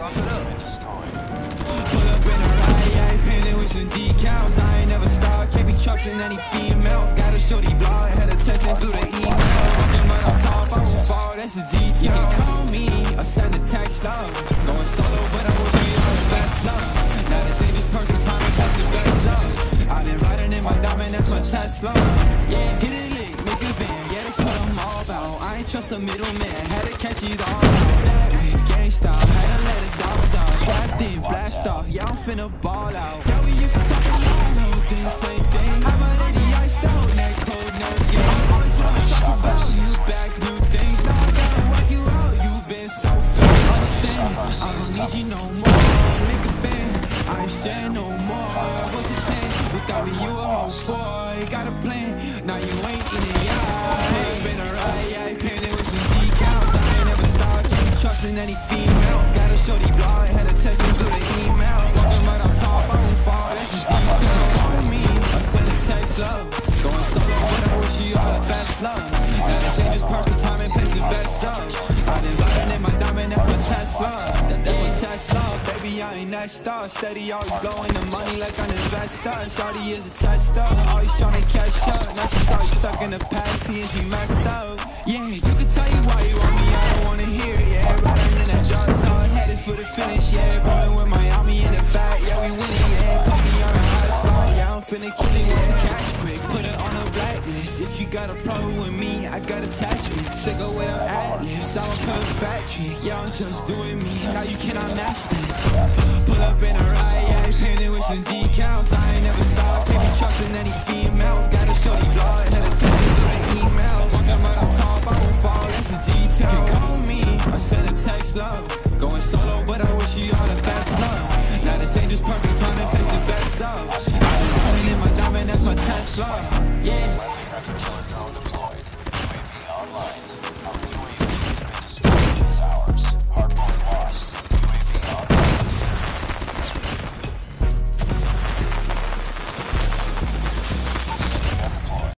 Sauce it up. Pull up in a ride, yeah, painted with some decals. I ain't never stopped, can't be trusting any females. Got a shorty blog, had a testing through the email. Looking my top, I won't fall, that's a detail. You can call me or send a text, love. Going solo, but I will be on the best love. Now this ain't just perfect time, that's the best love. I've been riding in my diamond, that's my Tesla. Yeah, hit it lick, make it bend, yeah, that's what I'm all about. I ain't trust a middleman, had to catch it all. Style. Had to let the dogs out, strapped in, blast off, yeah, I'm finna ball out. Yeah, we used to talk a lot, no thing, same thing. Had my lady iced out, that cold, no game. I'm trying to talk about new bags, new things. Now I gotta work you out, you've been so fake. Understand, I don't need you no more. Make a band, I ain't sharing no more. What's the chance? Without me, you a whole boy. Got a plan, now you ain't in it, yeah. Ain't been a ride, yeah, painted with some decals. I ain't never stopped, can't be trusting any female. Shorty blog, had a text me through the email. Looking right on top, I won't fall, that's a detail. Call me, I send a text, love. Going solo, but I wish you all the best love. Now the change is perfect time and place the best up. I've been riding in my diamond, that's my Tesla. That's my Tesla, baby, I ain't next star. Steady, always blowing the money like an investor. Shorty is a tester, always trying to catch up. Now she's always stuck in the past, and she maxed out. Yeah, you can tell you why you want me, I don't wanna hear it, yeah. Riding in that drop top, headed for the finish, yeah. Rolling with Miami in the back, yeah, we winning, yeah. Put me on a hot spot, yeah, I'm finna kill it with the cash quick. Put it on a blacklist, if you got a problem with me, I got attachments. Sick of where I'm at, lives, I'm a perfection, yeah, I'm just doing me, now you cannot match this. Pull up in a ride, yeah, painted with some decals. I ain't never stopped, can't be trusting any females. Got a shorty blog, had a text me through the email. Walking right on top, I won't fall, that's a detail. You call me, I send a text, love. Going solo, but I wish you all the best love. Now this ain't just perfect time and place the best up. I've been running in my diamond, that's my Tesla. Yeah.